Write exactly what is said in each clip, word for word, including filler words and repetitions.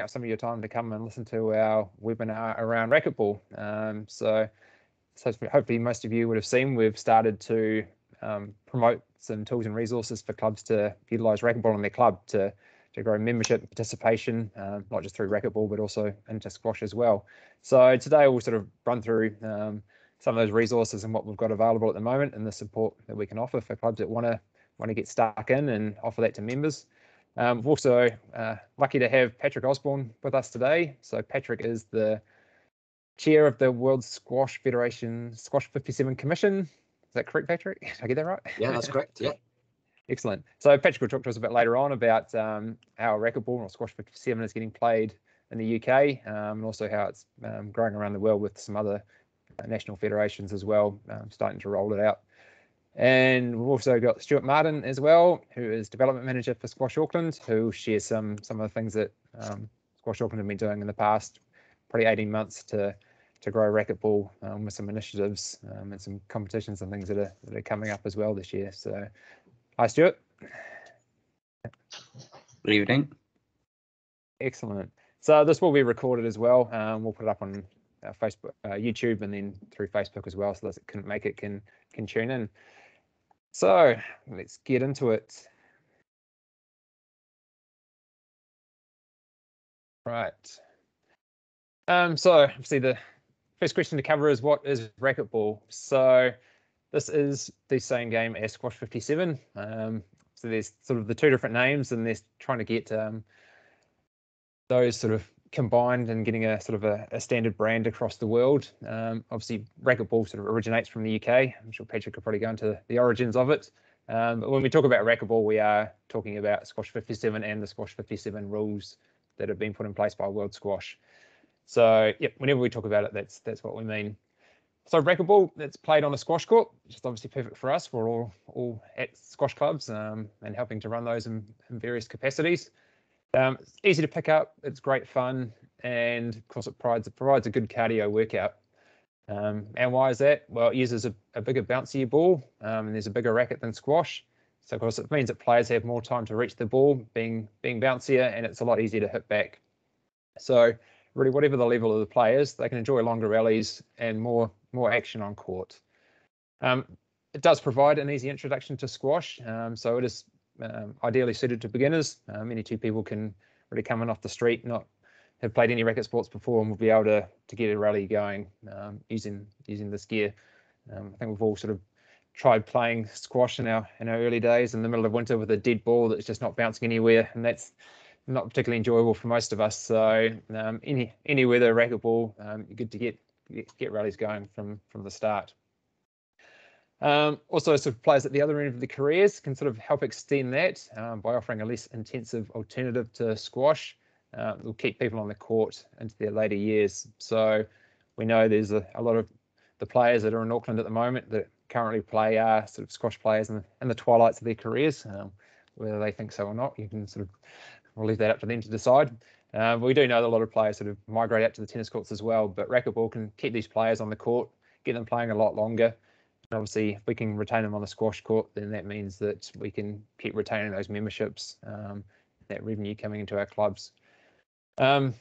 up some of your time to come and listen to our webinar around racquetball. Um, so, so hopefully most of you would have seen we've started to um, promote some tools and resources for clubs to utilise racquetball in their club to to grow membership and participation, uh, not just through racquetball, but also into squash as well. So today we'll sort of run through um, some of those resources and what we've got available at the moment and the support that we can offer for clubs that want to want to get stuck in and offer that to members. Um, we're also uh, lucky to have Patrick Osborn with us today. So Patrick is the chair of the World Squash Federation Squash fifty-seven Commission. Is that correct, Patrick? Did I get that right? Yeah, that's correct. Yeah. Excellent. So Patrick will talk to us a bit later on about um, how racquetball or Squash fifty-seven is getting played in the U K, um, and also how it's um, growing around the world with some other uh, national federations as well, um, starting to roll it out. And we've also got Stuart Martin as well, who is development manager for Squash Auckland, who shares some some of the things that um, Squash Auckland have been doing in the past probably eighteen months to to grow racquetball, um, with some initiatives um, and some competitions and things that are, that are coming up as well this year. So. Hi, Stuart. Good evening. Excellent. So this will be recorded as well. Um, we'll put it up on uh, Facebook, uh, YouTube, and then through Facebook as well. So those that couldn't make it can can tune in. So let's get into it. Right. Um, so obviously the first question to cover is what is racquetball? So this is the same game as Squash fifty-seven. Um, so there's sort of the two different names, and they're trying to get um, those sort of combined and getting a sort of a, a standard brand across the world. Um, obviously, racquetball sort of originates from the U K. I'm sure Patrick could probably go into the origins of it. Um, but when we talk about racquetball, we are talking about Squash fifty-seven and the Squash fifty-seven rules that have been put in place by World Squash. So, yep, whenever we talk about it, that's that's what we mean. So racquetball, it's played on a squash court, which is obviously perfect for us. We're all all at squash clubs um, and helping to run those in, in various capacities. Um, it's easy to pick up, it's great fun, and of course it provides, it provides a good cardio workout. Um, and why is that? Well, it uses a, a bigger bouncier ball, um, and there's a bigger racket than squash. So of course it means that players have more time to reach the ball, being, being bouncier, and it's a lot easier to hit back. So really whatever the level of the players, they can enjoy longer rallies and more more action on court. Um, it does provide an easy introduction to squash, um, so it is um, ideally suited to beginners. Uh, many two people can really come in off the street, not have played any racket sports before, and will be able to to get a rally going um, using using this gear. Um, I think we've all sort of tried playing squash in our in our early days in the middle of winter with a dead ball that's just not bouncing anywhere, and that's not particularly enjoyable for most of us. So um, any any weather racquetball, um, you're good to get. get rallies going from from the start. Um, also, sort of players at the other end of their careers can sort of help extend that um, by offering a less intensive alternative to squash. Uh, it'll keep people on the court into their later years. So we know there's a, a lot of the players that are in Auckland at the moment that currently play are sort of squash players in the, in the twilights of their careers. Um, whether they think so or not, you can sort of we'll leave that up to them to decide. Uh, we do know that a lot of players sort of migrate out to the tennis courts as well, but racquetball can keep these players on the court, get them playing a lot longer. And obviously, if we can retain them on the squash court, then that means that we can keep retaining those memberships, um, that revenue coming into our clubs. Um,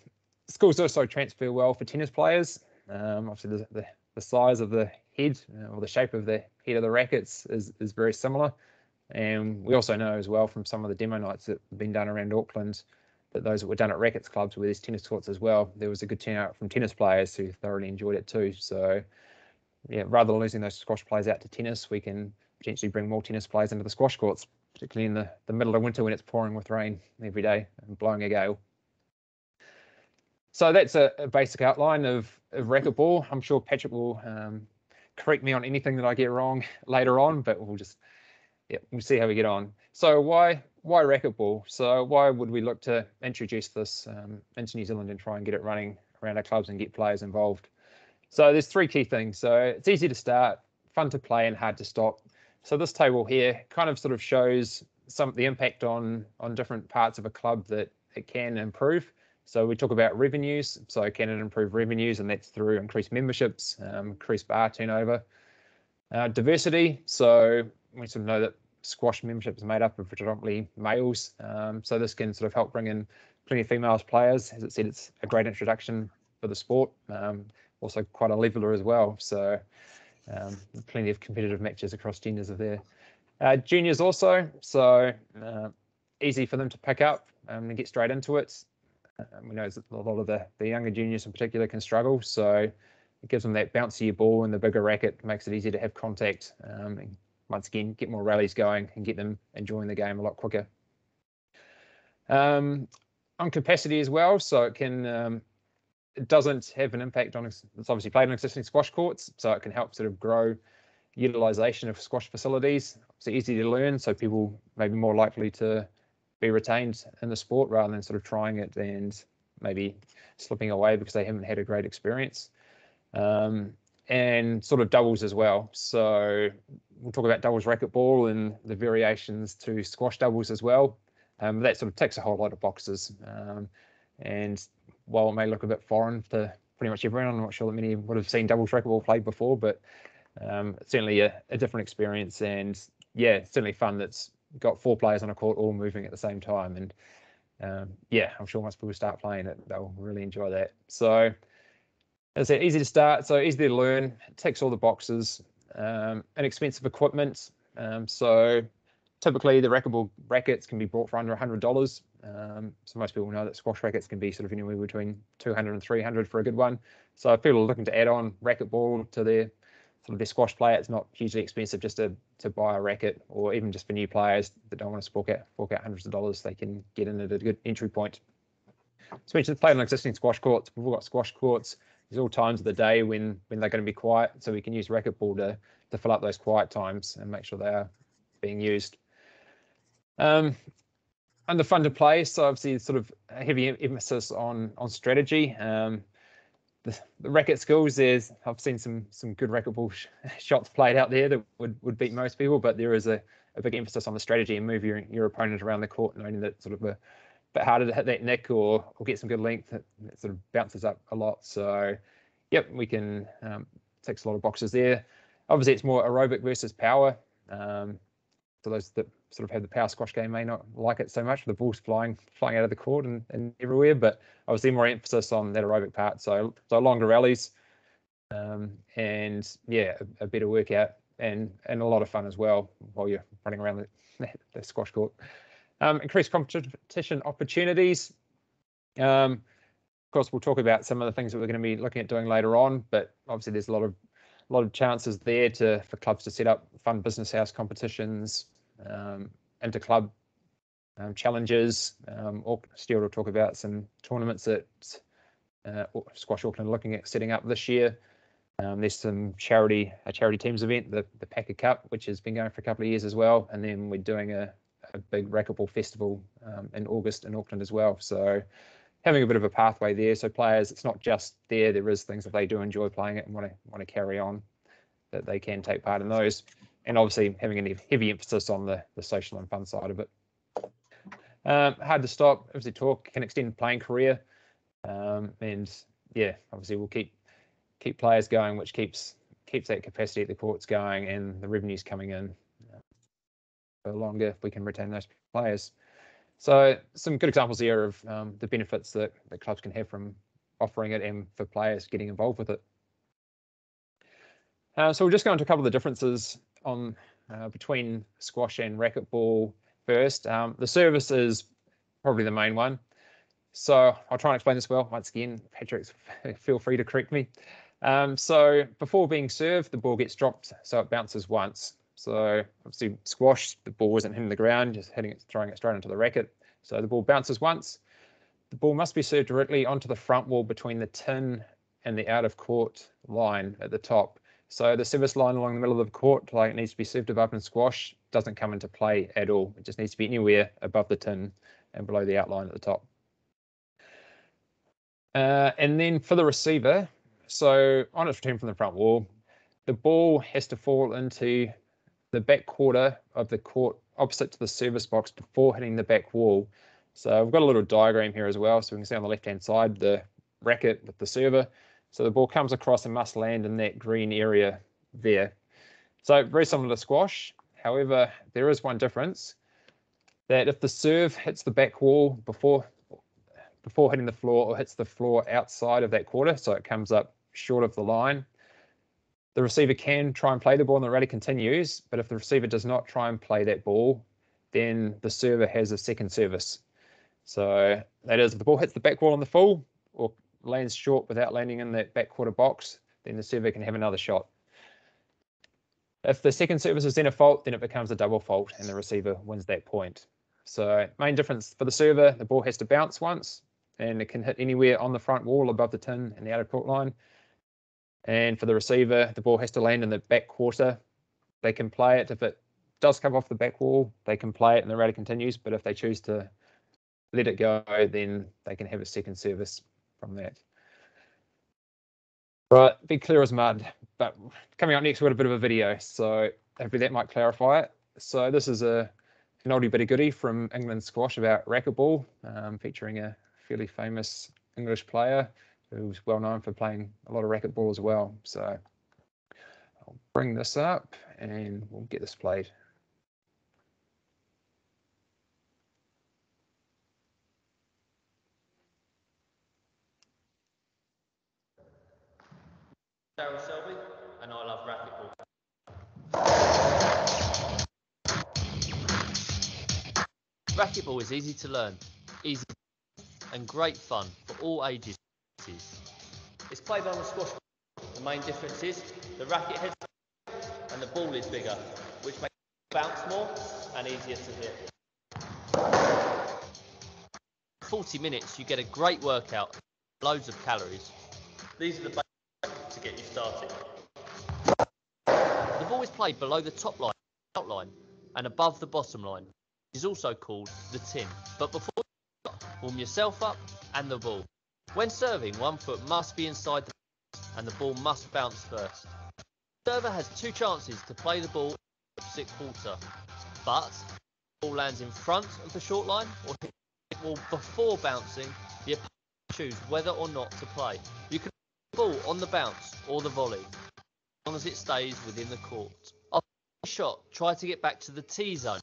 schools also transfer well for tennis players. Um, obviously, the, the, the size of the head uh, or the shape of the head of the rackets is, is very similar. And we also know as well from some of the demo nights that have been done around Auckland that those that were done at rackets clubs where there's tennis courts as well, there was a good turnout from tennis players who thoroughly enjoyed it too. So yeah, rather than losing those squash players out to tennis, we can potentially bring more tennis players into the squash courts, particularly in the, the middle of winter when it's pouring with rain every day and blowing a gale. So that's a, a basic outline of, of racquetball. I'm sure Patrick will um, correct me on anything that I get wrong later on, but we'll just Yeah, we'll see how we get on. So why why racquetball? So why would we look to introduce this um, into New Zealand and try and get it running around our clubs and get players involved? So there's three key things. So it's easy to start, fun to play, and hard to stop. So this table here kind of sort of shows some the impact on on different parts of a club that it can improve. So we talk about revenues. So can it improve revenues? And that's through increased memberships, um, increased bar turnover, uh, diversity. So we sort of know that squash membership is made up of predominantly males, um, so this can sort of help bring in plenty of female players. As it said, it's a great introduction for the sport, um, also quite a leveler as well, so um, plenty of competitive matches across genders are there. Uh, juniors also, so uh, easy for them to pick up um, and get straight into it. Um, we know that a lot of the, the younger juniors in particular can struggle, so it gives them that bouncier ball and the bigger racket, makes it easy to have contact, um, and once again get more rallies going and get them enjoying the game a lot quicker. Um, on capacity as well, so it can um, it doesn't have an impact on, it's obviously played on existing squash courts, so it can help sort of grow utilisation of squash facilities. It's easy to learn, so people may be more likely to be retained in the sport rather than sort of trying it and maybe slipping away because they haven't had a great experience. Um, and sort of doubles as well. So we'll talk about doubles racquetball and the variations to squash doubles as well. Um, that sort of ticks a whole lot of boxes. Um, and while it may look a bit foreign to pretty much everyone, I'm not sure that many would have seen doubles racquetball played before, but um, it's certainly a, a different experience, and yeah, it's certainly fun that's got four players on a court all moving at the same time. And um, yeah, I'm sure once people start playing it, they'll really enjoy that. So as I said, easy to start, so easy to learn, it ticks all the boxes, um, inexpensive equipment. Um, so typically the racquetball rackets can be bought for under one hundred dollars. Um, so most people know that squash rackets can be sort of anywhere between two hundred and three hundred for a good one. So if people are looking to add on racquetball to their sort of their squash play, it's not hugely expensive just to, to buy a racket, or even just for new players that don't want to fork out, fork out hundreds of dollars, they can get in at a good entry point. So we just played on existing squash courts. We've all got squash courts. There's all times of the day when, when they're going to be quiet, so we can use racquetball to, to fill up those quiet times and make sure they are being used. Um, under fun to play, so obviously there's sort of a heavy emphasis on, on strategy. Um, the, the racket skills, there's, I've seen some some good racquetball sh shots played out there that would, would beat most people, but there is a, a big emphasis on the strategy and move your, your opponent around the court, knowing that sort of a bit harder to hit that nick or, or get some good length that, that sort of bounces up a lot. So yep, we can um, tick a lot of boxes there. Obviously it's more aerobic versus power, um, so those that sort of have the power squash game may not like it so much, the ball's flying flying out of the court and, and everywhere, but obviously more emphasis on that aerobic part, so so longer rallies, um, and yeah, a, a better workout and and a lot of fun as well while you're running around the, the squash court. Um, increased competition opportunities. Um, of course, we'll talk about some of the things that we're going to be looking at doing later on, but obviously there's a lot of a lot of chances there to for clubs to set up fun business house competitions, um, inter-club um, challenges. Um, or Stuart will talk about some tournaments that uh, Squash Auckland are looking at setting up this year. Um, there's some charity a charity teams event, the the Packer Cup, which has been going for a couple of years as well, and then we're doing a a big racquetball festival um, in August in Auckland as well. So having a bit of a pathway there. So players, it's not just there, there is things that they do enjoy playing it and want to want to carry on, that they can take part in those. And obviously having a heavy emphasis on the, the social and fun side of it. Um, hard to stop, obviously talk, can extend playing career. Um, and yeah, obviously we'll keep keep players going, which keeps keeps that capacity at the courts going and the revenues coming in for longer if we can retain those players. So some good examples here of um, the benefits that the clubs can have from offering it and for players getting involved with it. Uh, so we'll just go into a couple of the differences on uh, between squash and racquetball first. Um, the service is probably the main one. So I'll try and explain this well. Once again, Patrick, feel free to correct me. Um, so before being served, the ball gets dropped, so it bounces once. So obviously squash, the ball wasn't hitting the ground, just hitting it, throwing it straight into the racket. So the ball bounces once. The ball must be served directly onto the front wall between the tin and the out of court line at the top. So the service line along the middle of the court, like it needs to be served above in squash, doesn't come into play at all. It just needs to be anywhere above the tin and below the outline at the top. Uh, and then for the receiver, so on its return from the front wall, the ball has to fall into the back quarter of the court opposite to the service box before hitting the back wall. So we've got a little diagram here as well, so we can see on the left hand side the racket with the server. So the ball comes across and must land in that green area there. So very similar to squash. However, there is one difference, that if the serve hits the back wall before before hitting the floor, or hits the floor outside of that quarter, so it comes up short of the line, the receiver can try and play the ball and the rally continues. But if the receiver does not try and play that ball, then the server has a second service. So that is, if the ball hits the back wall on the full or lands short without landing in that back quarter box, then the server can have another shot. If the second service is then a fault, then it becomes a double fault and the receiver wins that point. So main difference for the server, the ball has to bounce once and it can hit anywhere on the front wall above the tin and the outer court line. And for the receiver, the ball has to land in the back quarter. They can play it. If it does come off the back wall, they can play it and the rally continues. But if they choose to let it go, then they can have a second service from that. Right, be clear as mud. But coming up next, we've got a bit of a video, so hopefully that might clarify it. So this is a, an oldie bit of goodie from England Squash about racquetball, um, featuring a fairly famous English player who's well known for playing a lot of racquetball as well. So I'll bring this up and we'll get this played. Daryl Selby, and I love racquetball. Racquetball is easy to learn, easy and great fun for all ages. It's played on the squash. The main difference is the racket heads and the ball is bigger, which makes it bounce more and easier to hit. forty minutes, you get a great workout, loads of calories. These are the basics to get you started. The ball is played below the top line, outline, and above the bottom line. It is also called the tin. But before you start, warm yourself up and the ball. When serving, one foot must be inside the box and the ball must bounce first. The server has two chances to play the ball in the opposite quarter, but if the ball lands in front of the short line or hits the wall before bouncing, the opponent can choose whether or not to play. You can play the ball on the bounce or the volley, as long as it stays within the court. After the shot, try to get back to the tee zone.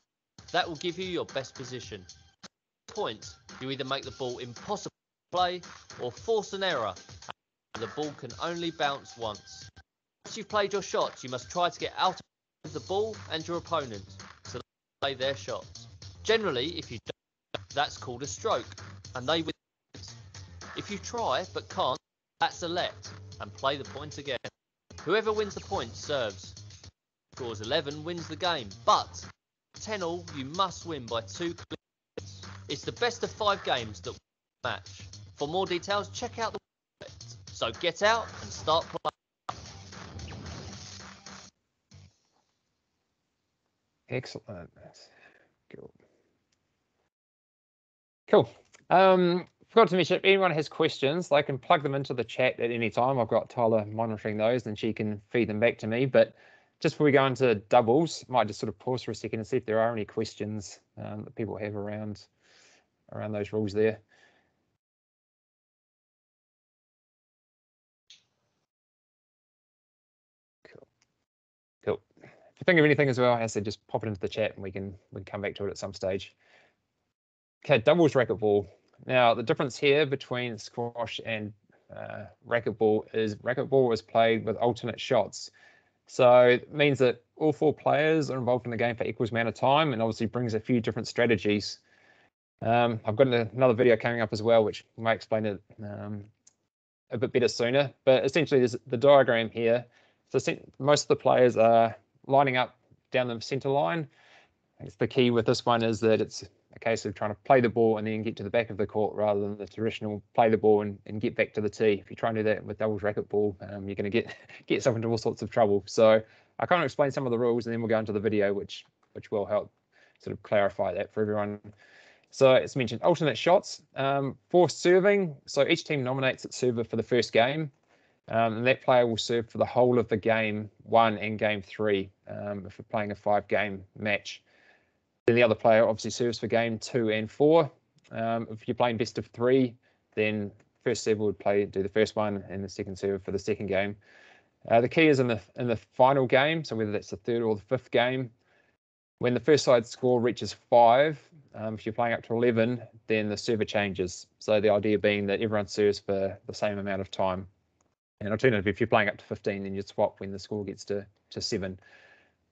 That will give you your best position. At this point, you either make the ball impossible play or force an error, and the ball can only bounce once. Once you've played your shots, you must try to get out of the ball and your opponent, so they play their shots. Generally, if you don't, that's called a stroke, and they win. If you try but can't, that's a let, and play the point again. Whoever wins the point serves. Scores eleven wins the game, but ten all, you must win by two clear points. It's the best of five games that win the match. For more details, check out the website. So get out and start playing. Excellent. Cool. Cool. Um, forgot to mention, if anyone has questions, they can plug them into the chat at any time. I've got Tyler monitoring those and she can feed them back to me. But just before we go into doubles, I might just sort of pause for a second and see if there are any questions um, that people have around, around those rules there. If you think of anything as well, I said, just pop it into the chat and we can we can come back to it at some stage. Okay, doubles racquetball. Now the difference here between squash and uh, racquetball is racquetball is played with alternate shots, so it means that all four players are involved in the game for equal amount of time, and obviously brings a few different strategies. Um, I've got another video coming up as well, which may explain it um, a bit better sooner. But essentially, there's the diagram here. So most of the players are lining up down the centre line. It's the key with this one is that it's a case of trying to play the ball and then get to the back of the court rather than the traditional play the ball and, and get back to the tee. If you try and do that with doubles racquetball, um, you're going to get get yourself into all sorts of trouble. So I can't explain some of the rules, and then we'll go into the video, which which will help sort of clarify that for everyone. So it's mentioned alternate shots um, for serving. So each team nominates its server for the first game. Um, and that player will serve for the whole of the game one and game three, um, if we're playing a five-game match. Then the other player obviously serves for game two and four. Um, if you're playing best of three, then first server would play do the first one and the second server for the second game. Uh, the key is in the in the final game, so whether that's the third or the fifth game, When the first side score reaches five, um, if you're playing up to eleven, then the server changes. So the idea being that everyone serves for the same amount of time. And alternatively, if you're playing up to fifteen, then you swap when the score gets to, to seven.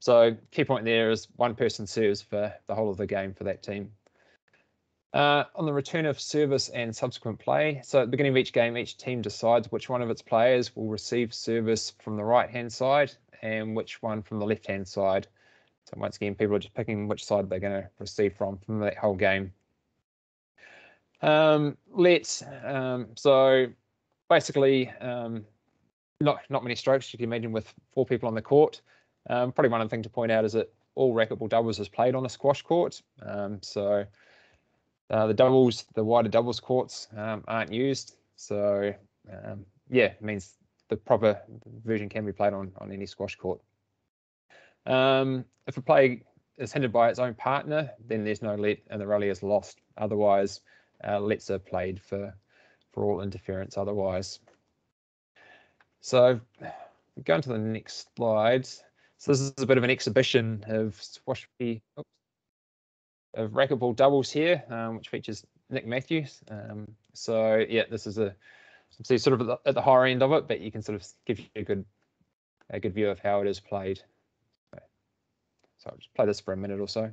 So key point there is one person serves for the whole of the game for that team. Uh, on the return of service and subsequent play, so at the beginning of each game, each team decides which one of its players will receive service from the right-hand side and which one from the left-hand side. So once again, people are just picking which side they're going to receive from from that whole game. Um, let's, um, so basically, um, not, not many strokes, you can imagine, with four people on the court. Um, probably one other thing to point out is that all racquetball doubles is played on a squash court. Um, so uh, the doubles, the wider doubles courts um, aren't used. So um, yeah, it means the proper version can be played on, on any squash court. Um, if a play is hindered by its own partner, then there's no let and the rally is lost. Otherwise, uh, lets are played for, for all interference otherwise. So going to the next slide. So this is a bit of an exhibition of squash, oops, of racquetball doubles here, um, which features Nick Matthews. Um, so yeah, this is a so sort of at the, at the higher end of it, but you can sort of give you a good a good view of how it is played. So, so I'll just play this for a minute or so.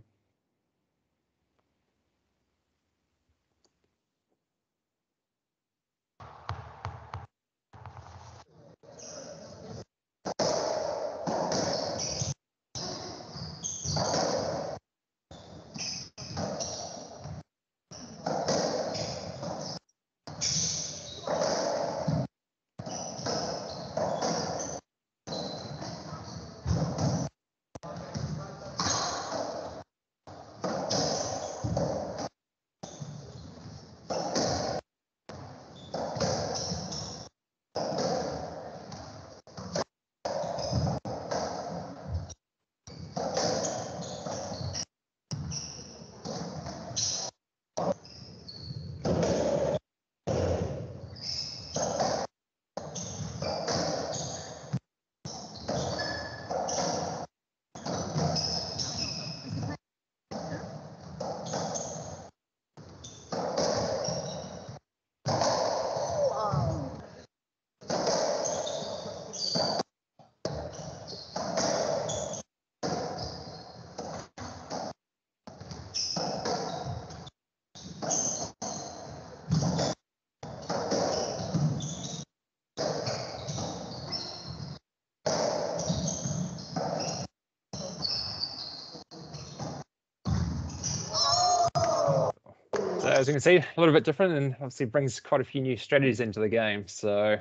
As you can see, a little bit different, and obviously brings quite a few new strategies into the game. So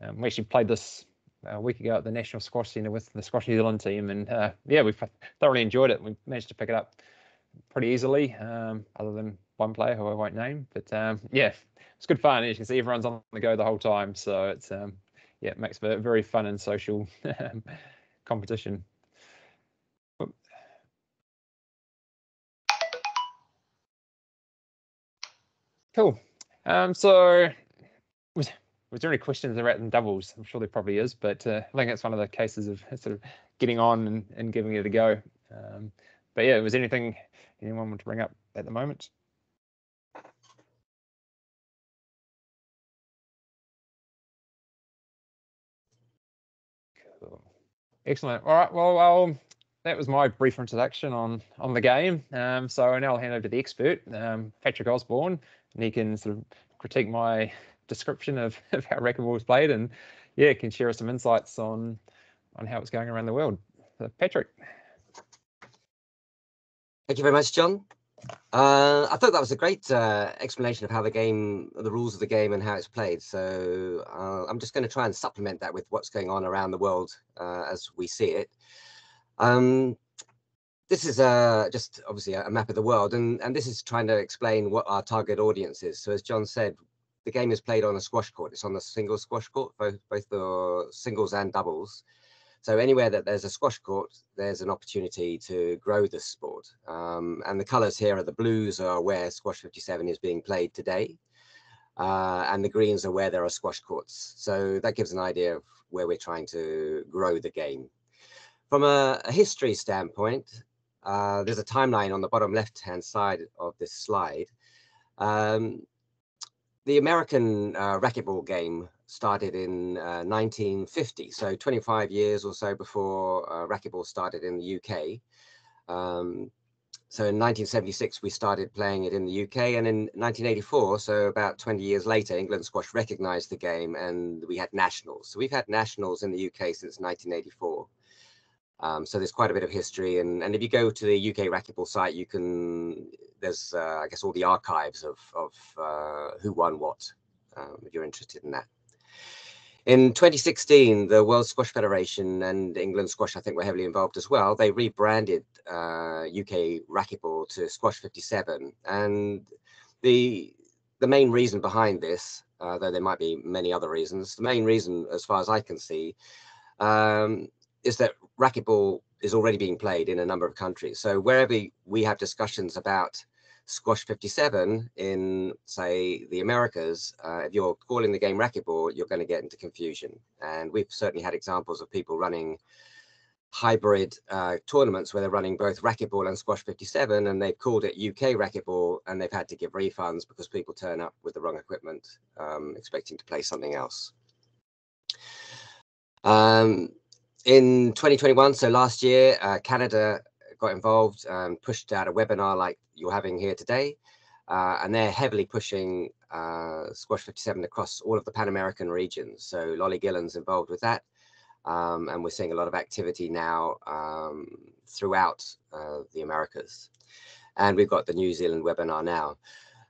um, we actually played this a week ago at the National Squash Centre with the Squash New Zealand team, and uh, yeah, we thoroughly enjoyed it. We managed to pick it up pretty easily, um, other than one player who I won't name. But um, yeah, it's good fun. As you can see, everyone's on the go the whole time, so it's um, yeah, it makes for a very fun and social competition. Cool. Um, so, was, was there any questions around doubles? I'm sure there probably is, but uh, I think it's one of the cases of sort of getting on and, and giving it a go. Um, but yeah, was anything anyone want to bring up at the moment? Cool. Excellent. All right. Well, I'll, that was my brief introduction on on the game. Um, so now I'll hand over to the expert, um, Patrick Osborn, and he can sort of critique my description of, of how racquetball is played, and yeah, can share us some insights on on how it's going around the world. So Patrick, thank you very much, John. Uh, I thought that was a great uh, explanation of how the game, the rules of the game, and how it's played. So uh, I'm just going to try and supplement that with what's going on around the world uh, as we see it. Um, this is uh, just obviously a map of the world, and, and this is trying to explain what our target audience is. So as John said, the game is played on a squash court. It's on a single squash court, both, both the singles and doubles. So anywhere that there's a squash court, there's an opportunity to grow this sport. Um, and the colours here are the blues are where Squash fifty-seven is being played today. Uh, and the greens are where there are squash courts. So that gives an idea of where we're trying to grow the game. From a, a history standpoint, Uh, there's a timeline on the bottom left-hand side of this slide. Um, the American uh, racquetball game started in uh, nineteen fifty, so twenty-five years or so before uh, racquetball started in the U K. Um, so in nineteen seventy-six, we started playing it in the U K, and in nineteen eighty-four, so about twenty years later, England Squash recognised the game and we had nationals. So we've had nationals in the U K since nineteen eighty-four. Um, so there's quite a bit of history, and, and if you go to the U K Racquetball site, you can, there's, uh, I guess, all the archives of, of uh, who won what, um, if you're interested in that. In twenty sixteen, the World Squash Federation and England Squash, I think, were heavily involved as well. They rebranded uh, U K Racquetball to Squash fifty-seven, and the, the main reason behind this, uh, though there might be many other reasons, the main reason, as far as I can see, um, is that racquetball is already being played in a number of countries. So wherever we have discussions about Squash fifty-seven in, say, the Americas, uh, if you're calling the game racquetball, you're going to get into confusion. And we've certainly had examples of people running hybrid uh, tournaments where they're running both racquetball and Squash fifty-seven, and they've called it U K racquetball, and they've had to give refunds because people turn up with the wrong equipment, um, expecting to play something else. Um, In twenty twenty-one, so last year, uh, Canada got involved and pushed out a webinar like you're having here today, uh, and they're heavily pushing uh, Squash fifty-seven across all of the Pan American regions. So Lolly Gillen's involved with that, um, and we're seeing a lot of activity now um, throughout uh, the Americas. And we've got the New Zealand webinar now.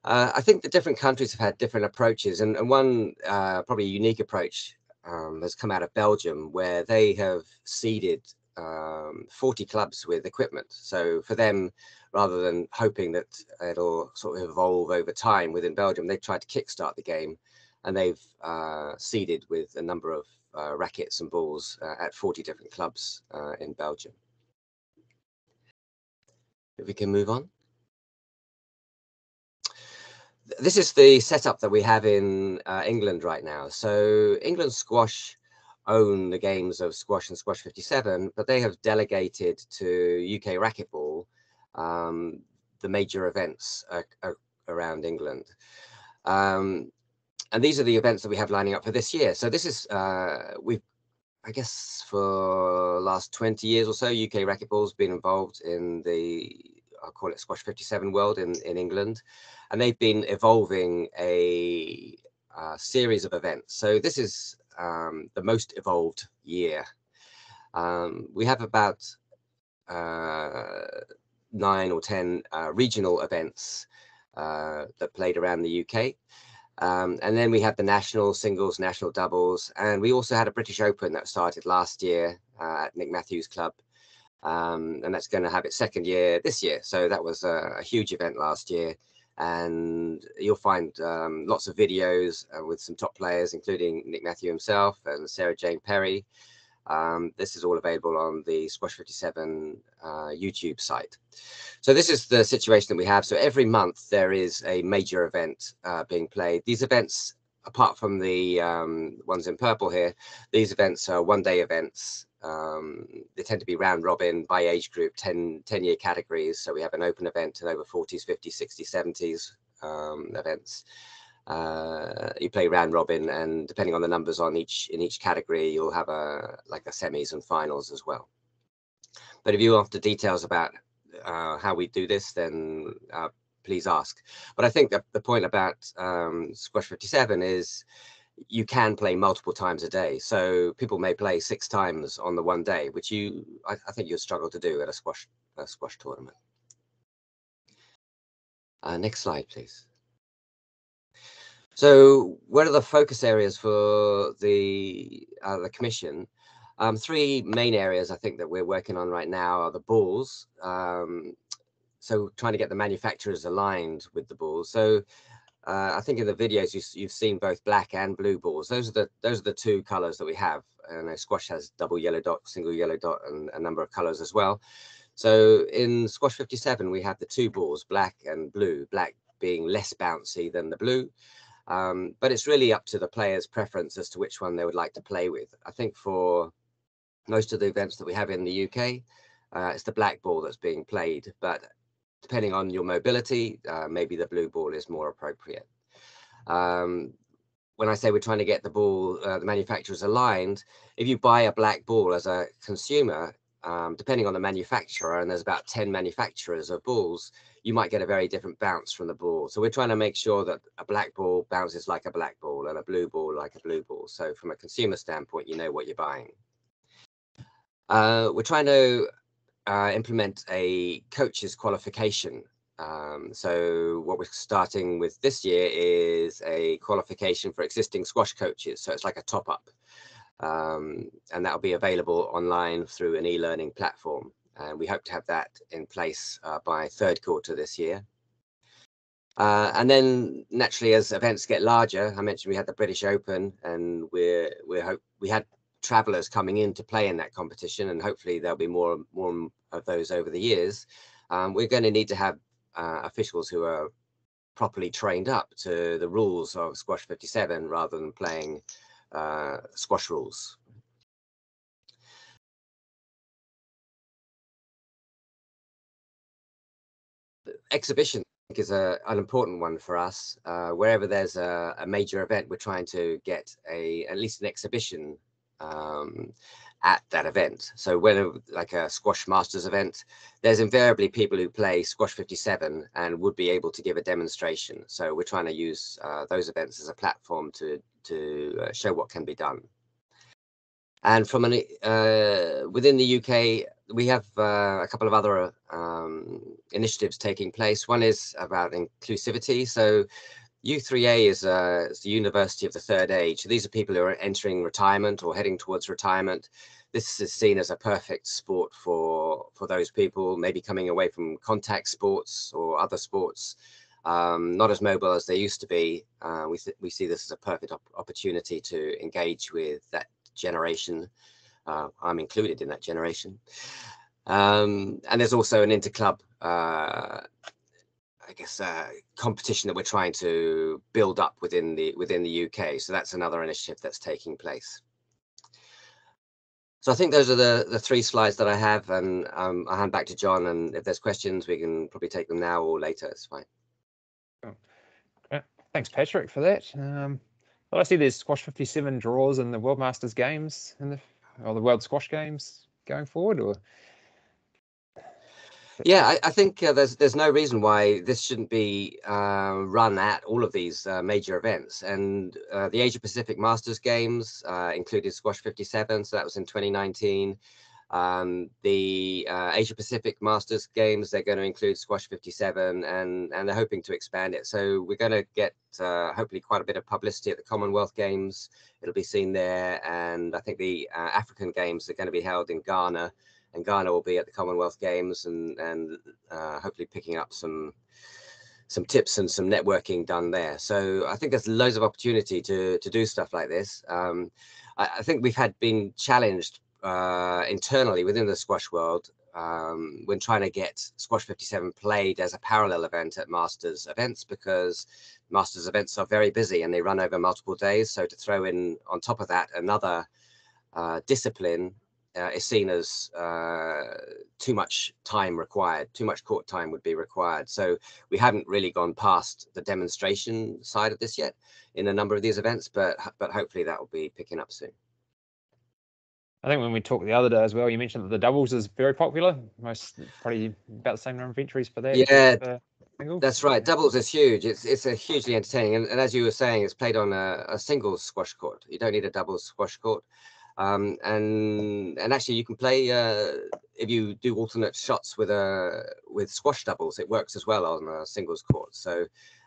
Uh, I think the different countries have had different approaches, and, and one uh, probably unique approach Um, has come out of Belgium, where they have seeded um, forty clubs with equipment. So for them, rather than hoping that it'll sort of evolve over time within Belgium, they tried to kickstart the game, and they've uh, seeded with a number of uh, rackets and balls uh, at forty different clubs uh, in Belgium. If we can move on. This is the setup that we have in uh, England right now. So England Squash own the games of Squash and Squash fifty-seven, but they have delegated to U K Racquetball um, the major events uh, uh, around England. Um, and these are the events that we have lining up for this year. So this is, uh, we've, I guess, for the last twenty years or so, U K Racquetball's been involved in the, I'll call it Squash fifty-seven World in, in England, and they've been evolving a, a series of events. So this is um, the most evolved year. Um, we have about uh, nine or ten uh, regional events uh, that played around the U K. Um, and then we had the national singles, national doubles, and we also had a British Open that started last year uh, at Nick Matthews Club. Um, and that's going to have its second year this year. So that was a, a huge event last year. And you'll find um, lots of videos uh, with some top players, including Nick Matthews himself and Sarah Jane Perry. Um, this is all available on the Squash fifty-seven uh, YouTube site. So this is the situation that we have. So every month there is a major event uh, being played. These events, apart from the um, ones in purple here, these events are one-day events. Um, they tend to be round robin by age group, ten year categories. So we have an open event in over forties, fifties, sixties, seventies um, events. Uh, you play round robin, and depending on the numbers on each in each category, you'll have a like a semis and finals as well. But if you want the details about uh, how we do this, then uh, please ask. But I think that the point about um, Squash fifty-seven is, you can play multiple times a day. So people may play six times on the one day, which you, I, I think you'll struggle to do at a squash, a squash tournament. Uh, next slide, please. So what are the focus areas for the, uh, the commission? Um, three main areas I think that we're working on right now are the balls. Um, so trying to get the manufacturers aligned with the balls. So Uh, I think in the videos you, you've seen both black and blue balls. Those are the those are the two colours that we have. I know Squash has double yellow dot, single yellow dot, and a number of colours as well. So in Squash fifty-seven we have the two balls, black and blue. Black being less bouncy than the blue, um, but it's really up to the player's preference as to which one they would like to play with. I think for most of the events that we have in the U K, Uh, it's the black ball that's being played, but depending on your mobility, uh, maybe the blue ball is more appropriate. Um, when I say we're trying to get the ball, uh, the manufacturers aligned, if you buy a black ball as a consumer, um, depending on the manufacturer, and there's about ten manufacturers of balls, you might get a very different bounce from the ball. So we're trying to make sure that a black ball bounces like a black ball and a blue ball like a blue ball. So from a consumer standpoint, you know what you're buying. Uh, we're trying to uh, implement a coach's qualification. Um, so what we're starting with this year is a qualification for existing squash coaches. So it's like a top up, um, and that'll be available online through an e-learning platform. And we hope to have that in place uh, by third quarter this year. Uh, and then naturally, as events get larger, I mentioned we had the British Open, and we're we hope we had travellers coming in to play in that competition, and hopefully there'll be more more of those over the years. Um, we're going to need to have uh, officials who are properly trained up to the rules of Squash fifty-seven, rather than playing uh, squash rules. Exhibition is a, an important one for us. Uh, wherever there's a, a major event, we're trying to get a at least an exhibition um, at that event. So when like a Squash Masters event, there's invariably people who play Squash fifty-seven and would be able to give a demonstration. So we're trying to use uh, those events as a platform to, to uh, show what can be done. And from an, uh, within the U K, we have uh, a couple of other um, initiatives taking place. One is about inclusivity. So U three A is, uh, is the University of the Third Age. These are people who are entering retirement or heading towards retirement. This is seen as a perfect sport for, for those people, maybe coming away from contact sports or other sports, um, not as mobile as they used to be. Uh, we, we see this as a perfect op opportunity to engage with that generation. Uh, I'm included in that generation. Um, and there's also an inter-club, uh, I guess, uh, competition that we're trying to build up within the within the U K. So that's another initiative that's taking place. So I think those are the, the three slides that I have, and um, I'll hand back to John. And if there's questions, we can probably take them now or later. It's fine. Oh, thanks, Patrick, for that. Um, well, I see there's Squash fifty-seven draws in the World Masters Games in the or the World Squash Games going forward, or? Yeah, I, I think uh, there's there's no reason why this shouldn't be uh, run at all of these uh, major events. And uh, the Asia Pacific Masters Games uh, included Squash fifty-seven, so that was in twenty nineteen. Um, the uh, Asia Pacific Masters Games, they're going to include Squash fifty-seven, and and they're hoping to expand it. So we're going to get uh, hopefully quite a bit of publicity at the Commonwealth Games. It'll be seen there, and I think the uh, African Games are going to be held in Ghana, and Ghana will be at the Commonwealth Games, and and uh, hopefully picking up some some tips and some networking done there. So I think there's loads of opportunity to to do stuff like this. Um, I, I think we've had been challenged uh internally within the squash world um when trying to get Squash fifty-seven played as a parallel event at Masters events, because Masters events are very busy and they run over multiple days. So to throw in on top of that another uh discipline uh, is seen as uh too much time required, too much court time would be required. So we haven't really gone past the demonstration side of this yet in a number of these events, but but hopefully that will be picking up soon. I think when we talked the other day as well, you mentioned that the doubles is very popular. Most probably about the same number of entries for that. Yeah, for that's right. Doubles is huge. It's it's a hugely entertaining, and, and as you were saying, it's played on a, a single squash court. You don't need a double squash court, um, and and actually you can play uh, if you do alternate shots with a with squash doubles. It works as well on a singles court. So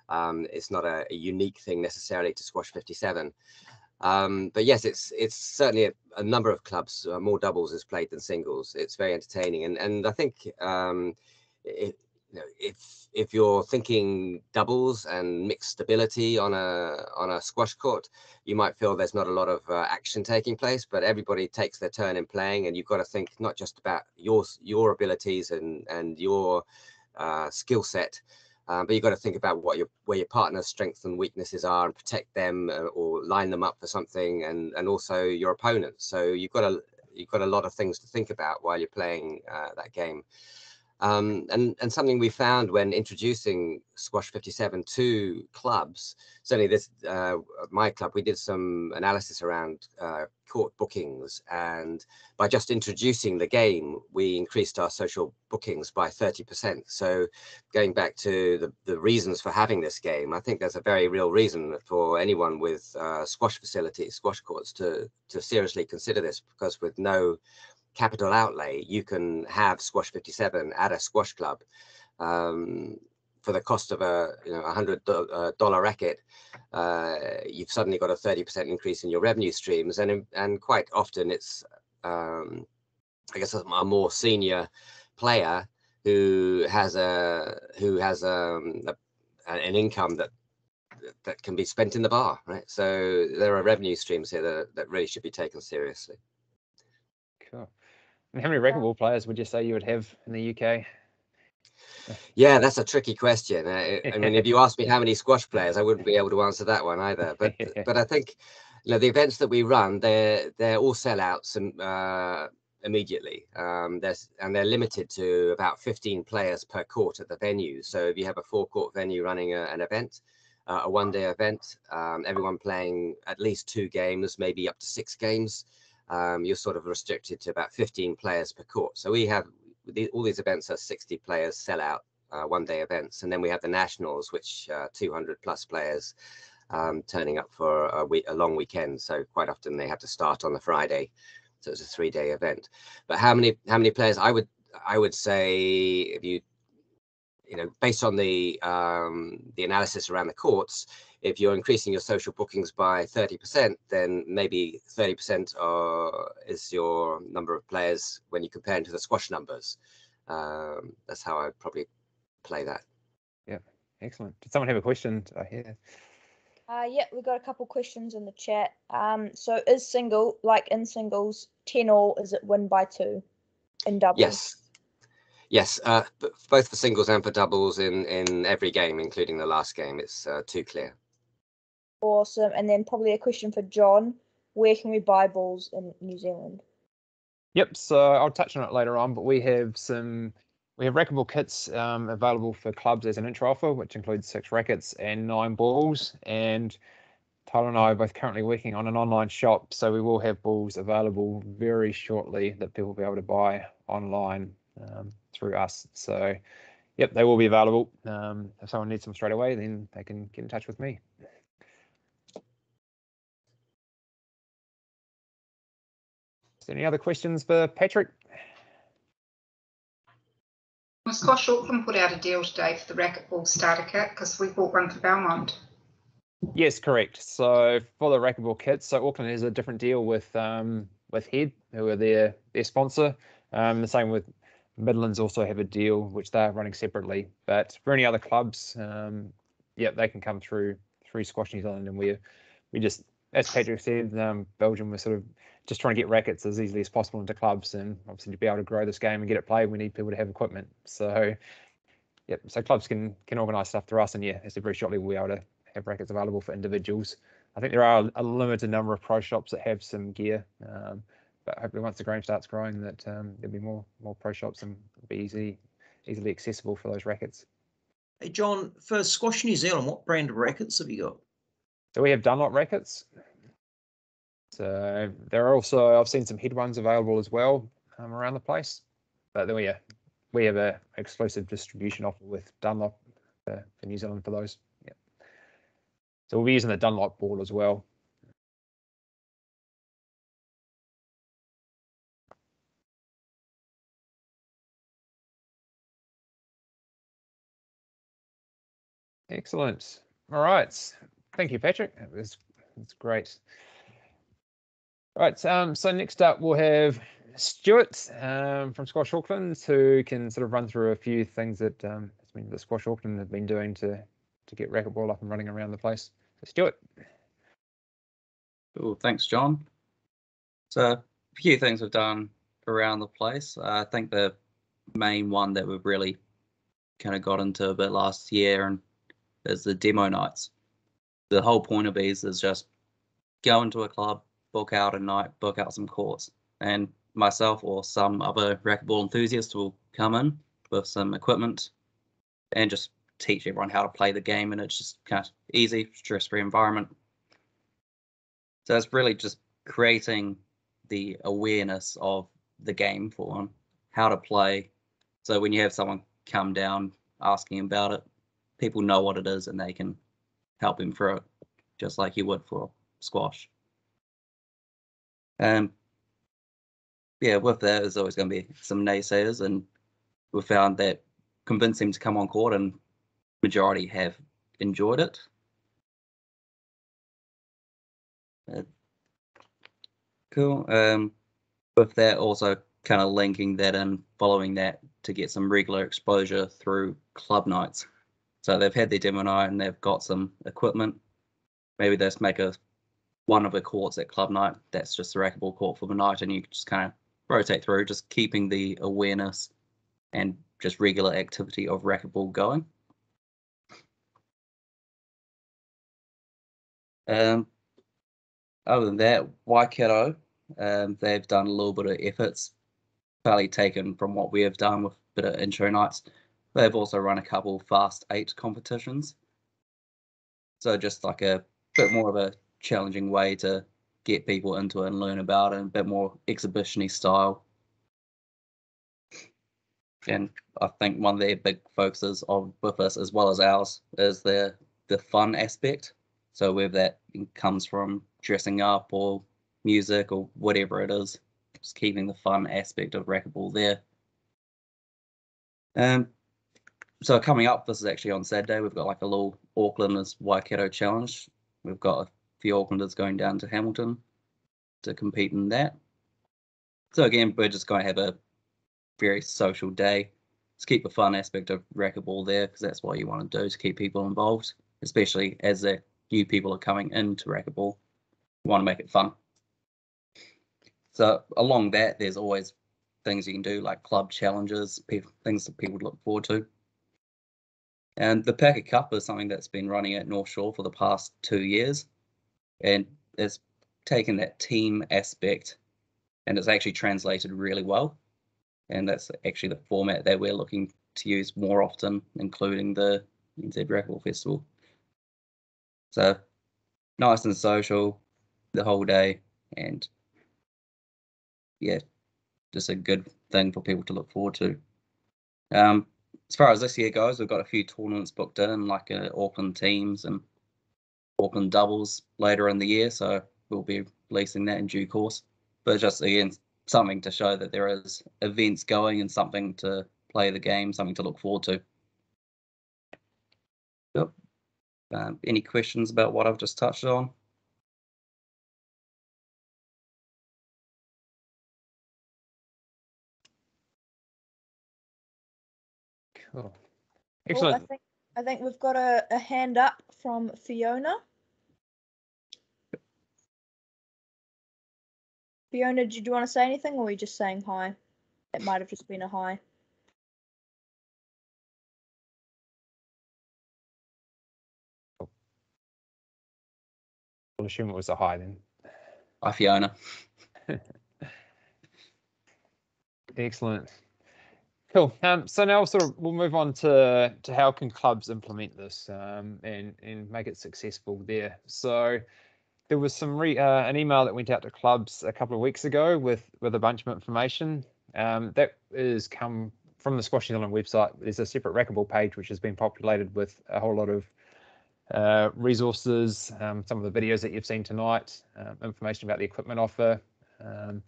um, it's not a, a unique thing necessarily to Squash fifty-seven. Um, but yes, it's it's certainly a, a number of clubs, uh, more doubles is played than singles. It's very entertaining, and and I think um, it, you know, if if you're thinking doubles and mixed stability on a on a squash court, you might feel there's not a lot of uh, action taking place. But everybody takes their turn in playing, and you've got to think not just about your your abilities and and your uh, skill set. Um, but you've got to think about what your where your partner's strengths and weaknesses are, and protect them uh, or line them up for something, and and also your opponent. So you've got to you've got a lot of things to think about while you're playing uh, that game. Um, and, and something we found when introducing Squash fifty-seven to clubs, certainly this, uh, my club, we did some analysis around uh, court bookings, and by just introducing the game, we increased our social bookings by thirty percent. So going back to the, the reasons for having this game, I think there's a very real reason for anyone with uh, squash facilities, squash courts, to, to seriously consider this, because with no capital outlay, you can have Squash fifty-seven at a squash club um, for the cost of a you know one hundred dollar racket. Uh, you've suddenly got a thirty percent increase in your revenue streams, and and quite often it's um, I guess a more senior player who has a who has um, a, an income that that can be spent in the bar, right? So there are revenue streams here that that really should be taken seriously. Cool. And how many racquetball players would you say you would have in the U K? Yeah, that's a tricky question. I, I mean, if you asked me how many squash players, I wouldn't be able to answer that one either. But but I think, you know, the events that we run, they're they're all sellouts and uh, immediately. Um, there's and they're limited to about fifteen players per court at the venue. So if you have a four-court venue running a, an event, uh, a one-day event, um, everyone playing at least two games, maybe up to six games. Um, you're sort of restricted to about fifteen players per court. So we have the, all these events are sixty players sellout uh, one day events. And then we have the nationals, which uh, two hundred plus players um, turning up for a, week, a long weekend. So quite often they have to start on the Friday. So it's a three day event. But how many how many players? I would I would say if you, you know, based on the um, the analysis around the courts, if you're increasing your social bookings by thirty percent, then maybe thirty percent uh, is your number of players when you compare them to the squash numbers. Um, that's how I probably play that. Yeah, excellent. Did someone have a question? I hear. Uh, yeah, we've got a couple questions in the chat. Um, so is single, like in singles, ten all, is it win by two in doubles? Yes. Yes, uh, both for singles and for doubles in, in every game, including the last game. It's uh, two clear. Awesome. And then probably a question for John. Where can we buy balls in New Zealand? Yep, so I'll touch on it later on, but we have some we have racquetball kits um, available for clubs as an intro offer, which includes six rackets and nine balls. And Tyler and I are both currently working on an online shop, so we will have balls available very shortly that people will be able to buy online um, through us. So yep, they will be available. Um, if someone needs them straight away, then they can get in touch with me. Any other questions for Patrick? Well, Squash Auckland put out a deal today for the racquetball starter kit because we bought one for Belmont. Yes, correct. So for the racquetball kit, so Auckland has a different deal with um, with Head, who are their their sponsor. Um, the same with Midlands, also have a deal which they're running separately. But for any other clubs, um, yeah, they can come through through Squash New Zealand, and we we just, as Patrick said, um, Belgium was sort of just trying to get rackets as easily as possible into clubs, and obviously to be able to grow this game and get it played, we need people to have equipment. So, yep, so clubs can can organise stuff through us, and yeah, as I said, very shortly we'll be able to have rackets available for individuals. I think there are a limited number of pro shops that have some gear, um, but hopefully once the game starts growing, that um, there'll be more more pro shops and it'll be easy, easily accessible for those rackets. Hey John, for Squash New Zealand, what brand of rackets have you got? So we have Dunlop rackets. So there are also, I've seen some Head ones available as well um, around the place. But then we, uh, we have an exclusive distribution offer with Dunlop for, for New Zealand for those. Yep. So we'll be using the Dunlop ball as well. Excellent. All right. Thank you, Patrick. That was, that's great. All right. Um, so next up, we'll have Stuart um, from Squash Auckland, who can sort of run through a few things that um, the Squash Auckland have been doing to to get racquetball up and running around the place. So Stuart. Cool. Thanks, John. So a few things we've done around the place. Uh, I think the main one that we've really kind of got into a bit last year and is the demo nights. The whole point of these is just go into a club, book out a night, book out some courts, and myself or some other racquetball enthusiast will come in with some equipment and just teach everyone how to play the game, and it's just kind of easy, stress-free environment. So it's really just creating the awareness of the game for one, how to play. So when you have someone come down asking about it, people know what it is and they can help them through it, just like you would for squash. Um, yeah, with that, there's always going to be some naysayers, and we found that convincing them to come on court, and majority have enjoyed it. Uh, cool. Um, with that, also kind of linking that in, following that to get some regular exposure through club nights. So they've had their demo night and they've got some equipment. Maybe they'll just make a one of the courts at club night. That's just the racquetball court for the night, and you just kind of rotate through, just keeping the awareness and just regular activity of racquetball going. Um, other than that, Waikato, um, they've done a little bit of efforts, fairly taken from what we have done with a bit of intro nights. They've also run a couple fast eight competitions. So just like a bit more of a challenging way to get people into it and learn about it, and a bit more exhibition-y style. And I think one of their big focuses of with us, as well as ours, is the, the fun aspect. So whether that comes from dressing up or music or whatever it is, just keeping the fun aspect of racquetball there. Um, so coming up, this is actually on Saturday, we've got like a little Aucklanders Waikato challenge. We've got a few Aucklanders going down to Hamilton to compete in that. So again, we're just going to have a very social day. Let's keep the fun aspect of racquetball there, because that's what you want to do, to keep people involved, especially as the new people are coming into racquetball. You want to make it fun. So along that, there's always things you can do, like club challenges, people, things that people would look forward to. And the Packer Cup is something that's been running at North Shore for the past two years, and it's taken that team aspect and it's actually translated really well. And that's actually the format that we're looking to use more often, including the N Z Racquetball Festival. So nice and social the whole day, and yeah, just a good thing for people to look forward to. Um, as far as this year goes, we've got a few tournaments booked in, like uh, Auckland teams and Auckland doubles later in the year, so we'll be releasing that in due course. But just again, something to show that there is events going and something to play the game, something to look forward to. Yep. Um, any questions about what I've just touched on? Cool. Excellent. Well, I think, I think we've got a, a hand up from Fiona. Fiona, did you want to say anything, or were you just saying hi? It might have just been a hi. I'll assume it was a hi then. Hi, Fiona. Excellent. Cool. Um, so now sort of we'll move on to to how can clubs implement this um, and and make it successful there. So there was some re, uh, an email that went out to clubs a couple of weeks ago with with a bunch of information um, that is come from the Squash New Zealand website. There's a separate racquetball page which has been populated with a whole lot of uh, resources, um, some of the videos that you've seen tonight, um, information about the equipment offer, um,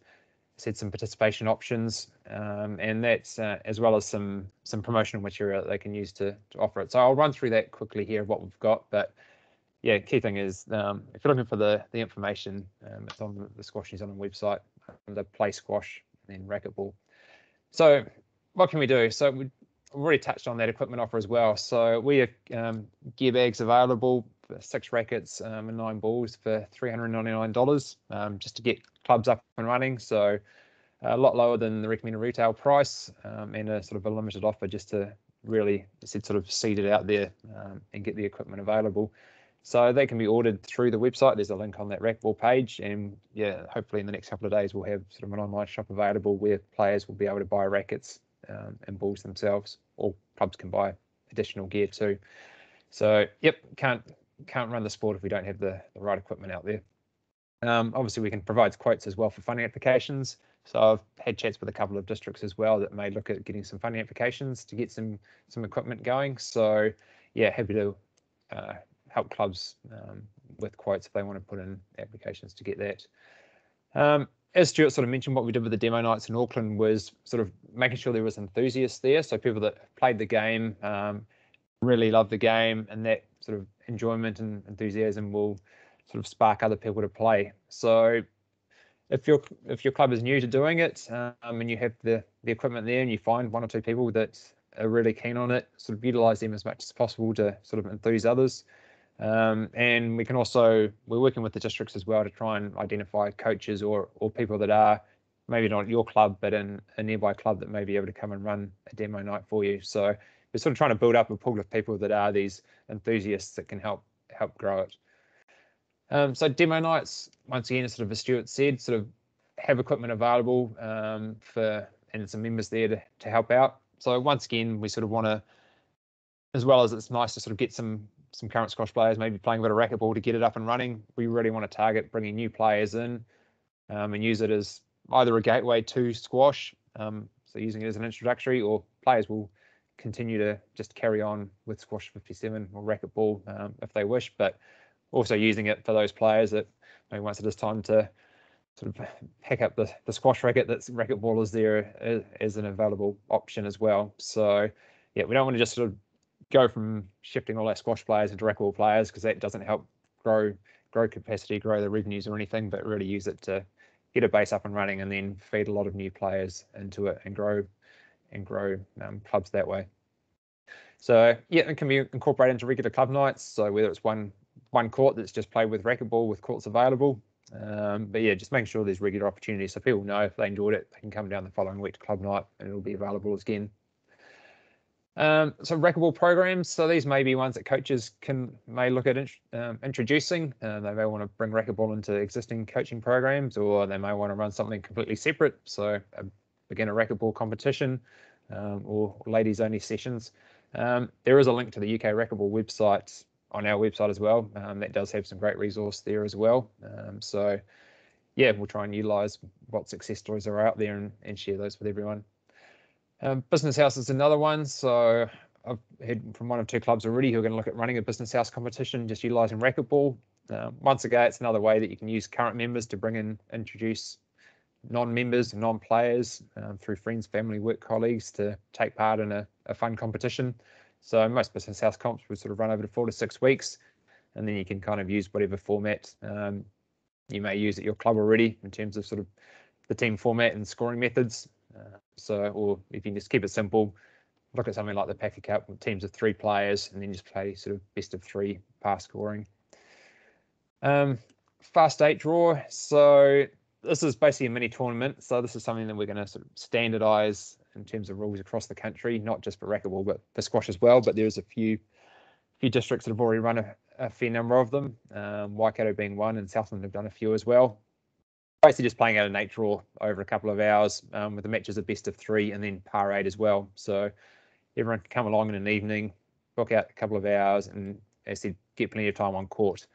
said some participation options, um, and that's uh, as well as some some promotional material that they can use to to offer it. So I'll run through that quickly here, what we've got, but. Yeah, key thing is um, if you're looking for the the information, um, it's on the, the Squash New Zealand website under Play Squash and then Racquetball. So what can we do? So we've already touched on that equipment offer as well. So we have um, gear bags available, for six rackets um, and nine balls for three hundred ninety-nine dollars um, just to get clubs up and running. So a lot lower than the recommended retail price um, and a sort of a limited offer just to really, as I said, sort of seed it out there um, and get the equipment available. So they can be ordered through the website. There's a link on that Racketball page. And yeah, hopefully in the next couple of days, we'll have sort of an online shop available where players will be able to buy rackets um, and balls themselves, or clubs can buy additional gear too. So yep, can't can't run the sport if we don't have the, the right equipment out there. Um, obviously, we can provide quotes as well for funding applications. So I've had chats with a couple of districts as well that may look at getting some funding applications to get some some equipment going. So yeah, happy to uh, help clubs um, with quotes if they want to put in applications to get that. Um, as Stuart sort of mentioned, what we did with the demo nights in Auckland was sort of making sure there was enthusiasts there. So people that played the game, um, really loved the game, and that sort of enjoyment and enthusiasm will sort of spark other people to play. So if your if your club is new to doing it, um, and you have the, the equipment there and you find one or two people that are really keen on it, sort of utilize them as much as possible to sort of enthuse others. Um, and we can also, we're working with the districts as well to try and identify coaches or or people that are maybe not at your club, but in a nearby club that may be able to come and run a demo night for you. So we're sort of trying to build up a pool of people that are these enthusiasts that can help help grow it. Um, so demo nights, once again, sort of as Stuart said, sort of have equipment available um, for and some members there to, to help out. So once again, we sort of want to, as well as it's nice to sort of get some some current squash players maybe playing a bit of racquetball to get it up and running, we really want to target bringing new players in um, and use it as either a gateway to squash, um, so using it as an introductory, or players will continue to just carry on with Squash fifty-seven or racquetball um, if they wish, but also using it for those players that maybe once it is time to sort of pick up the, the squash racket, that's racquetball is there as, as an available option as well. So yeah, we don't want to just sort of go from shifting all our squash players into racquetball players, because that doesn't help grow grow capacity, grow the revenues or anything, but really use it to get a base up and running and then feed a lot of new players into it and grow and grow um, clubs that way. So yeah, it can be incorporated into regular club nights. So whether it's one one court that's just played with racquetball with courts available, um, but yeah, just making sure there's regular opportunities so people know if they enjoyed it, they can come down the following week to club night and it'll be available again. Um, so racquetball programs, so these may be ones that coaches can may look at int um, introducing. Uh, they may want to bring racquetball into existing coaching programs, or they may want to run something completely separate, so a beginner racquetball competition um, or ladies only sessions. Um, there is a link to the U K Racquetball website on our website as well. Um, that does have some great resource there as well. Um, so yeah, we'll try and utilize what success stories are out there and, and share those with everyone. Um, business house is another one. So I've heard from one or two clubs already who are going to look at running a business house competition, just utilising racquetball. Um, once again, it's another way that you can use current members to bring in, introduce non-members, non-players um, through friends, family, work colleagues to take part in a, a fun competition. So most business house comps would sort of run over to four to six weeks, and then you can kind of use whatever format um, you may use at your club already in terms of sort of the team format and scoring methods. Uh, so, or if you just keep it simple, look at something like the Packer Cup with teams of three players and then just play sort of best of three pass scoring. Um, fast eight draw. So this is basically a mini tournament. So this is something that we're going to sort of standardise in terms of rules across the country, not just for racquetball, but for squash as well. But there's a few few districts that have already run a, a fair number of them. Um, Waikato being one, and Southland have done a few as well. Basically just playing out an eight draw over a couple of hours um, with the matches of best of three and then par eight as well. So everyone can come along in an evening, book out a couple of hours, and as I said, get plenty of time on court.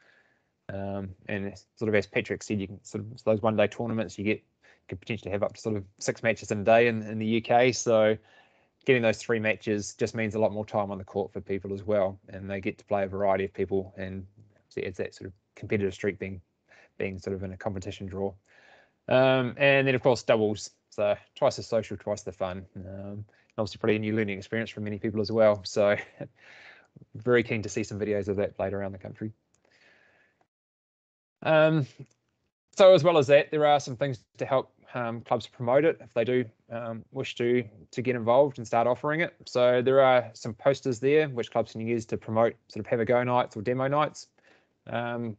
Um, and sort of as Patrick said, you can sort of those one day tournaments you get you could potentially have up to sort of six matches in a day in, in the U K. So getting those three matches just means a lot more time on the court for people as well, and they get to play a variety of people, and so it's that sort of competitive streak being being sort of in a competition draw. Um, and then, of course, doubles. So twice the social, twice the fun. Um, obviously, probably a new learning experience for many people as well. So very keen to see some videos of that played around the country. Um, so as well as that, there are some things to help um, clubs promote it if they do um, wish to, to get involved and start offering it. So there are some posters there which clubs can use to promote sort of have a go nights or demo nights. Um,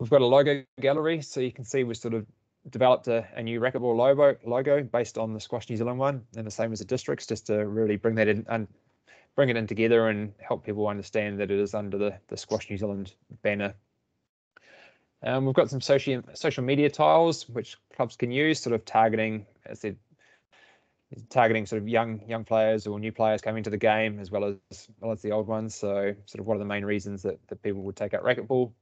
we've got a logo gallery, so you can see we're sort of developed a, a new racquetball logo logo based on the Squash New Zealand one, and the same as the districts, just to really bring that in and bring it in together and help people understand that it is under the, the Squash New Zealand banner. Um, we've got some social social media tiles which clubs can use, sort of targeting, as I said, targeting sort of young young players or new players coming to the game, as well as as well as the old ones. So sort of what are the main reasons that, that people would take up racquetball.